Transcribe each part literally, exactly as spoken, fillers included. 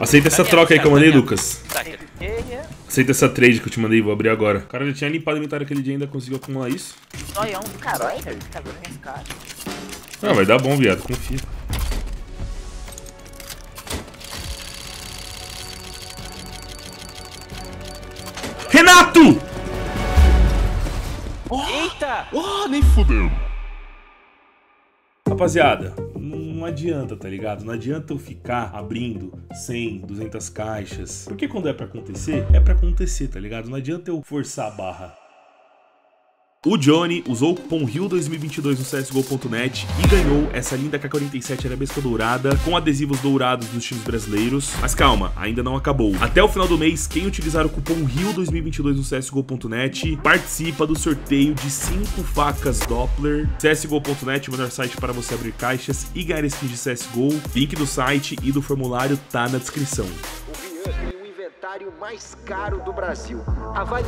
Aceita essa troca aí que eu mandei, Lucas. Aceita essa trade que eu te mandei, vou abrir agora. O cara já tinha limpado o inventário aquele dia e ainda conseguiu acumular isso. Zoião do caralho, velho. Tá dando minhas caras. Ah, vai dar bom, viado. Confia. Renato! Oh, eita! Oh, nem fudeu. Rapaziada, não adianta, tá ligado? Não adianta eu ficar abrindo cem, duzentas caixas. Porque quando é pra acontecer, é pra acontecer, tá ligado? Não adianta eu forçar a barra. O Johnny usou o cupom R I O dois mil e vinte e dois no C S G O ponto net e ganhou essa linda K quarenta e sete arabesca dourada com adesivos dourados dos times brasileiros. Mas calma, ainda não acabou. Até o final do mês, quem utilizar o cupom R I O dois mil e vinte e dois no C S G O ponto net participa do sorteio de cinco facas Doppler. C S G O ponto net, o melhor site para você abrir caixas e ganhar skins de C S G O. Link do site e do formulário tá na descrição. O Rian tem o inventário mais caro do Brasil. Avalie...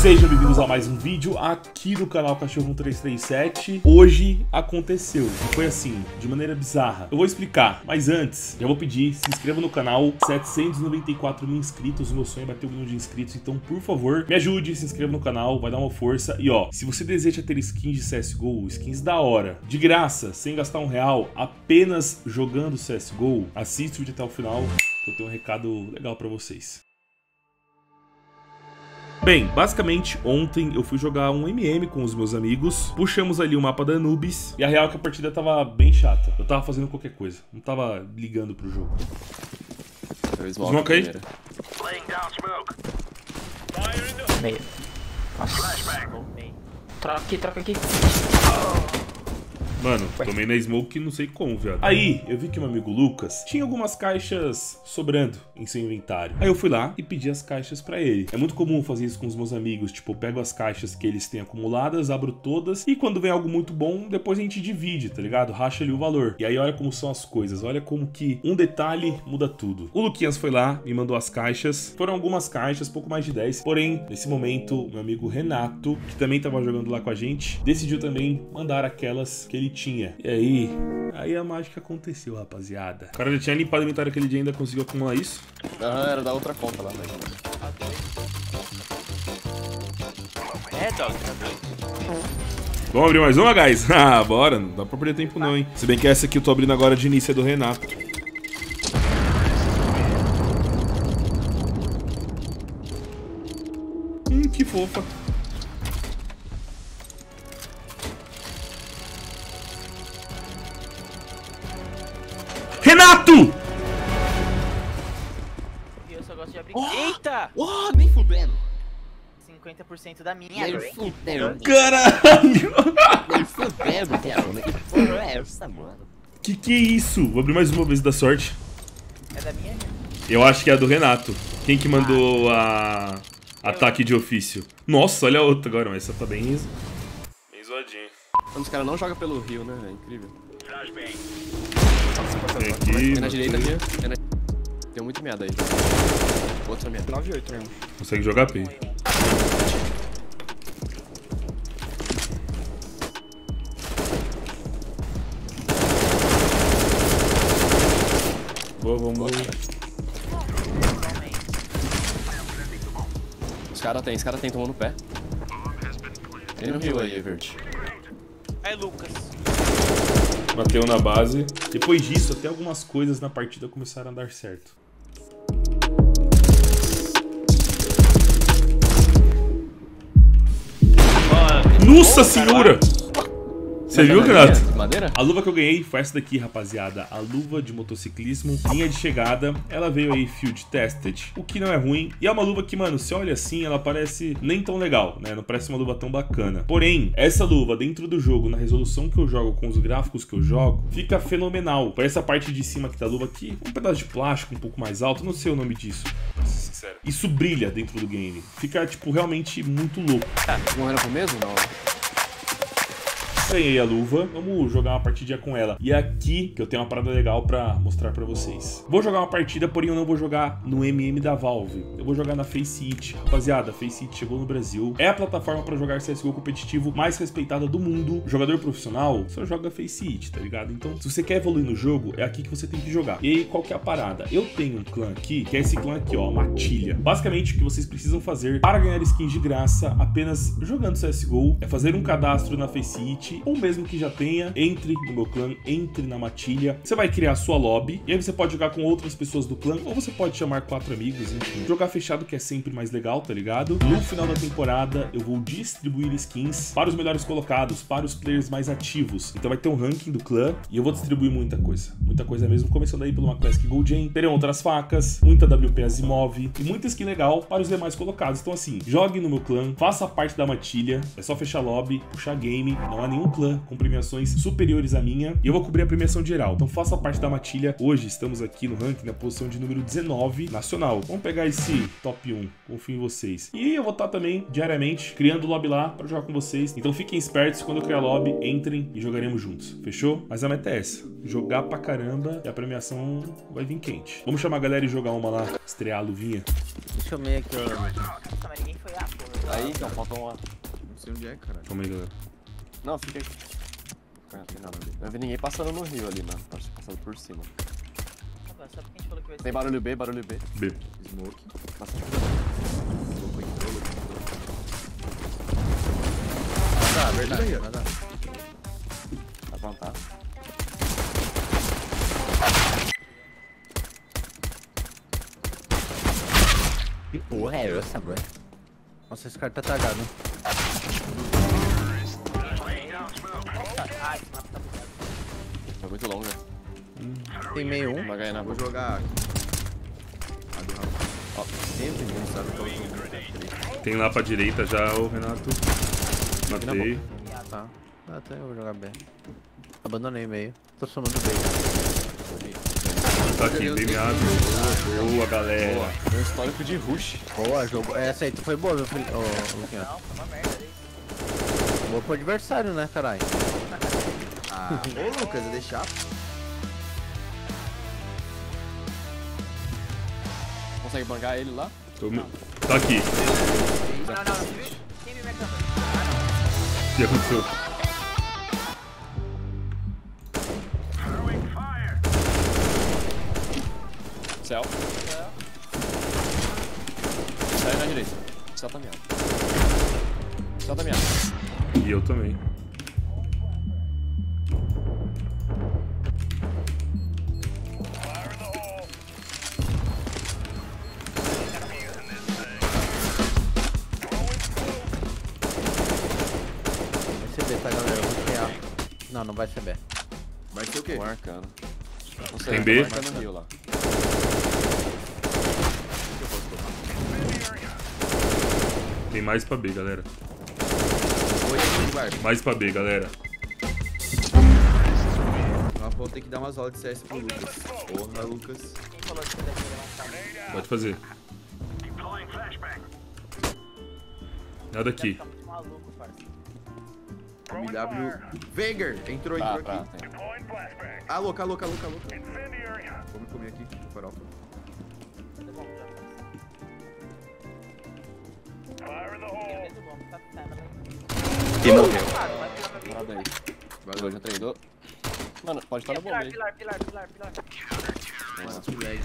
Sejam bem-vindos a mais um vídeo aqui do canal Cachorro treze trinta e sete. Hoje aconteceu, e foi assim, de maneira bizarra. Eu vou explicar, mas antes, já vou pedir, se inscreva no canal. Setecentos e noventa e quatro mil inscritos, o meu sonho é bater um milhão de inscritos. Então, por favor, me ajude, se inscreva no canal, vai dar uma força. E ó, se você deseja ter skins de C S G O, skins da hora, de graça, sem gastar um real, apenas jogando C S G O, assista o vídeo até o final, que eu tenho um recado legal pra vocês. Bem, basicamente, ontem eu fui jogar um M M com os meus amigos, puxamos ali o mapa da Anubis, e a real é que a partida tava bem chata. Eu tava fazendo qualquer coisa, não tava ligando pro jogo. Smoke aí. Meio. Nossa. Troca aqui, troca aqui. Mano, tomei na smoke não sei como, viado. Aí, eu vi que meu amigo Lucas tinha algumas caixas sobrando em seu inventário. Aí eu fui lá e pedi as caixas pra ele. É muito comum fazer isso com os meus amigos. Tipo, eu pego as caixas que eles têm acumuladas, abro todas. E quando vem algo muito bom, depois a gente divide, tá ligado? Racha ali o valor. E aí olha como são as coisas. Olha como que um detalhe muda tudo. O Luquinhas foi lá, me mandou as caixas. Foram algumas caixas, pouco mais de dez. Porém, nesse momento, meu amigo Renato, que também tava jogando lá com a gente, decidiu também mandar aquelas que ele tinha. E aí, aí a mágica aconteceu, rapaziada. O cara já tinha limpado o inventário aquele dia e ainda conseguiu acumular isso? Aham, era da outra conta lá, velho. É, dog, tá doido. Vamos abrir mais uma, guys? Ah, bora, não dá pra perder tempo não, hein? Se bem que essa aqui eu tô abrindo agora de início é do Renato. Hum, que fofa. Renato! Eu só gosto de abrir. Oh, eita! Oh, nem fudendo! cinquenta por cento da minha. Nem fudendo. Caralho! Nem fudendo, cara. Que porra é essa, mano? Que que é isso? Vou abrir mais uma vez da sorte. É da minha? Eu acho que é a do Renato. Quem que mandou ah. a... Ataque de ofício. Nossa, olha a outra agora. Essa tá bem... bem zoadinha. Então, os caras não jogam pelo Rio, né? É incrível. Tem aqui, é na direita aqui. É na... Tem muito meada aí. Outra meada. nove e oito, né? Consegue jogar, P? Boa, vamos lá. Os caras tem, os caras tem, tomando o pé. Ele não viu aí, Everton. É Lucas. Bateu na base. Depois disso, até algumas coisas na partida começaram a dar certo. Oh, nossa, oh, senhora! Você viu, Renato? A luva que eu ganhei foi essa daqui, rapaziada. A luva de motociclismo, linha de chegada. Ela veio aí field tested, o que não é ruim. E é uma luva que, mano, se olha assim, ela parece nem tão legal, né? Não parece uma luva tão bacana. Porém, essa luva dentro do jogo, na resolução que eu jogo, com os gráficos que eu jogo, fica fenomenal. Parece a parte de cima aqui da luva aqui, um pedaço de plástico um pouco mais alto, não sei o nome disso. Sincero. Isso brilha dentro do game. Fica, tipo, realmente muito louco. Não era o mesmo, não? Ganhei a luva. Vamos jogar uma partidinha com ela. E aqui que eu tenho uma parada legal pra mostrar pra vocês. Vou jogar uma partida, porém eu não vou jogar no M M da Valve. Eu vou jogar na FaceIt. Rapaziada, FaceIt chegou no Brasil. É a plataforma pra jogar C S G O competitivo mais respeitada do mundo. O jogador profissional só joga FaceIt, tá ligado? Então, se você quer evoluir no jogo, é aqui que você tem que jogar. E aí, qual que é a parada? Eu tenho um clã aqui, que é esse clã aqui, ó, Matilha. Basicamente, o que vocês precisam fazer para ganhar skins de graça apenas jogando C S G O é fazer um cadastro na FaceIt, ou mesmo que já tenha, entre no meu clã, entre na Matilha. Você vai criar a sua lobby, e aí você pode jogar com outras pessoas do clã, ou você pode chamar quatro amigos, enfim. Jogar fechado que é sempre mais legal, tá ligado? No final da temporada, eu vou distribuir skins para os melhores colocados, para os players mais ativos. Então vai ter um ranking do clã, e eu vou distribuir muita coisa. Muita coisa mesmo, começando aí por uma Classic Gold Game. Terão outras facas, muita W P Asimov, e muita skin legal para os demais colocados. Então assim, jogue no meu clã, faça parte da Matilha, é só fechar lobby, puxar game, não há nenhum clã com premiações superiores à minha, e eu vou cobrir a premiação geral. Então faça parte da Matilha. Hoje estamos aqui no ranking na posição de número dezenove nacional. Vamos pegar esse top um, confio em vocês. E eu vou estar também diariamente criando lobby lá para jogar com vocês. Então fiquem espertos, quando eu criar lobby, entrem e jogaremos juntos, fechou? Mas a meta é essa, jogar pra caramba, e a premiação vai vir quente. Vamos chamar a galera e jogar uma lá, estrear a luvinha. Deixa eu meio aqui. Calma, ninguém foi lá, porra. Aí, então, faltou uma. Não sei onde é, cara. Calma aí, galera. Não, fica aqui. Cara, não tem nada ali. Não vi ninguém passando no rio ali, mano. Pode ter passado por cima. Agora, só porque a gente falou que vai ser. Tem barulho B, barulho B. B. Smoke. Passa aqui. Smoke aqui. Vai dar, verdade. Vai dar. Tá plantado. Que porra é essa, bro? Nossa, esse cara tá tragado, hein? Foi muito longo, né? Hum. Tem meio um. Vai ganhar na boa. Vou jogar. Ó, sempre ninguém sabe qual é. Tem lá pra direita já o Renato. Matei. Tá. Até eu vou jogar B. Abandonei meio. Tô somando B. Tá aqui, bem meado. Boa, boa, galera. Boa. Tem um histórico de rush. Boa, jogo. Essa aí tu foi boa, meu filho. Ô, oh, Luquinha. Não, foi uma merda ali. Boa pro adversário, né, caralho? Ah, ô, Lucas, eu deixar. Consegue bangar ele lá? Tô me... Tá aqui. Não, não, não. Quem me mete na frente? O que aconteceu? Céu. Sai na direita. Céu tá meado. Céu tá meado. E eu também. Vai ser B, tá, galera? Eu vou não, não vai ser B. Vai ser o quê? Marcando. Não sei, tem B? Tá marcando o rio lá. Tem mais pra B, galera. Mais pra B, galera. Ah, vou ter que dar umas aulas de C S pro Lucas. Porra, Lucas. Pode fazer. Nada aqui. M W. Venger! Entrou, entrou aqui. Tá, tá. Ah, louca, louca, louca, louca. Vou me comer aqui, farofa. Quem morreu? Parada aí. Valeu, já treinou. Mano, pode estar na bomba aí. Pilar, pilar, pilar, pilar. Nossa, que lag.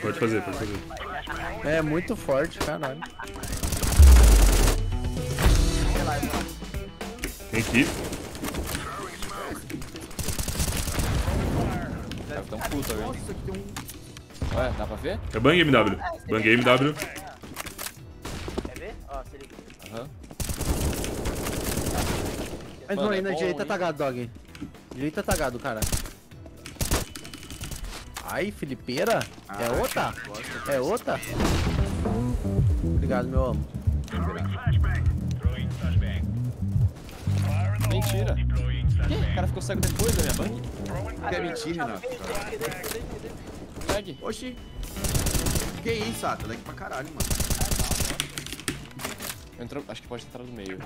Pode fazer, pode fazer. É muito forte, caralho. Tem que ir. Deve estar um puto agora. Nossa, que tem um... Ué, dá pra ver? É bang M W. Bang M W. Quer ver? Ó, se liga. Aham. Mas não, aí na direita tá tagado, dog. Direita tá tagado, cara. Ai, Felipeira. Ah, é outra? É outra? Obrigado, meu amo. Mentira. Que? O cara ficou cego depois da minha bang? Não é mentira, Renato. Oxi. Que isso, ah, tá lag pra caralho, mano. Entrou, acho que pode entrar no meio.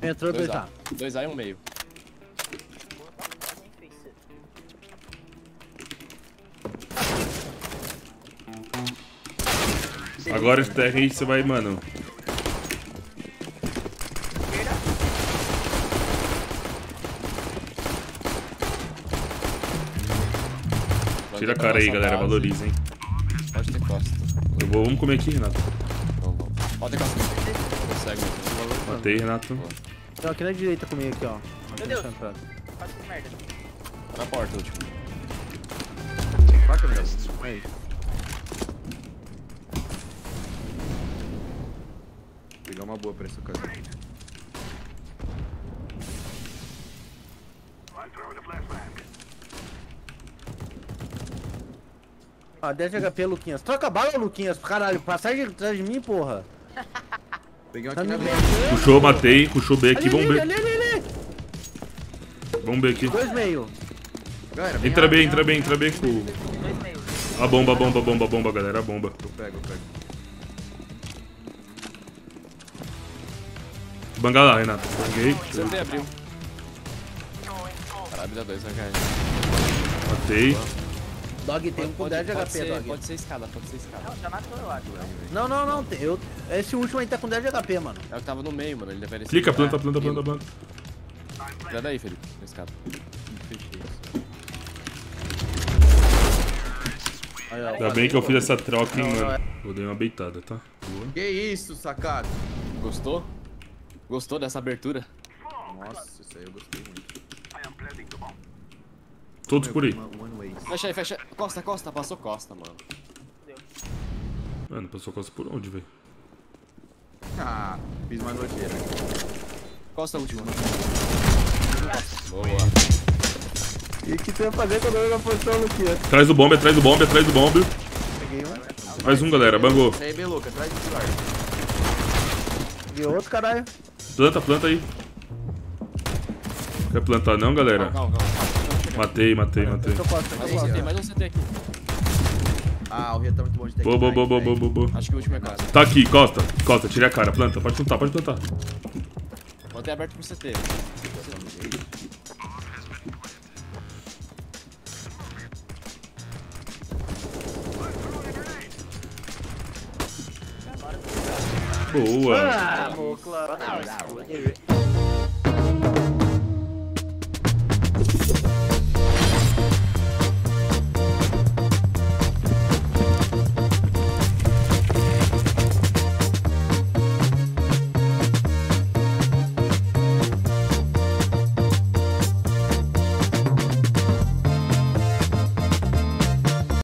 Entrou dois A. Dois A e um meio. Agora o terra você vai, mano. Tira a cara aí, galera. Valoriza, hein. Pode ter costa. Eu vou, vamos comer aqui, Renato. Vamos, vamos. Ó, tem costa. Consegue, mano. Matei, Renato. Tem aqui na direita comigo, aqui, ó. Meu Deus. Faz que merda. Na porta, último. Quatro, meu. Aí. Pegar uma boa pra essa casa. Ah, dez H P, Luquinhas. Troca a bala, Luquinhas, caralho. Passagem atrás de mim, porra. Peguei aqui na B. Puxou, matei. Puxou B aqui. Vamos B. Vamos B aqui. Dois meio. Entra B, entra B, entra B com... A bomba, a bomba, a bomba, a bomba, galera. A bomba. Eu pego, eu pego. Banga lá, Renato. Banguei. C T abriu. Caralho, dá dois, né, cara? Matei. Dog tem um com dez H P, ser, Dog. Pode ser escada, pode ser escada. Não, já matou, eu acho. Não, não, não. Eu, esse último aí tá com dez H P, mano. É o que tava no meio, mano. Ele deveria ser. Clica, planta, planta, planta, planta. Já daí, Felipe. Na escada. Fechei isso. Aí, ó, ainda bem que eu fiz essa troca, hein, mano. Vou dar uma beitada, tá? Boa. Que isso, sacado. Gostou? Gostou dessa abertura? Nossa, isso aí eu gostei muito. Todos por aí. Fecha aí, fecha. Costa, costa, passou costa, mano. Mano, passou costa por onde, velho? Ah, fiz mais bloqueira. Costa a última. Boa. E o que tu ia fazer quando eu na posição, Luquinha? Atrás do bombe, atrás do bombe, atrás do bombe. Peguei um. Mais um, galera, bangou. Isso aí, bem louco, atrás do celular. Peguei outro, caralho. Planta, planta aí. Não quer plantar não, galera? Calma, calma, calma. Matei, matei, matei. Mais um C T aqui. Ah, o Rio tá muito bom de ter. Boa, boa, boa, boa, boa, boa. Acho que o último é costa. Tá aqui, costa, costa, tira a cara, planta. Pode plantar, pode plantar. Botei aberto pro C T. Boa! Ah,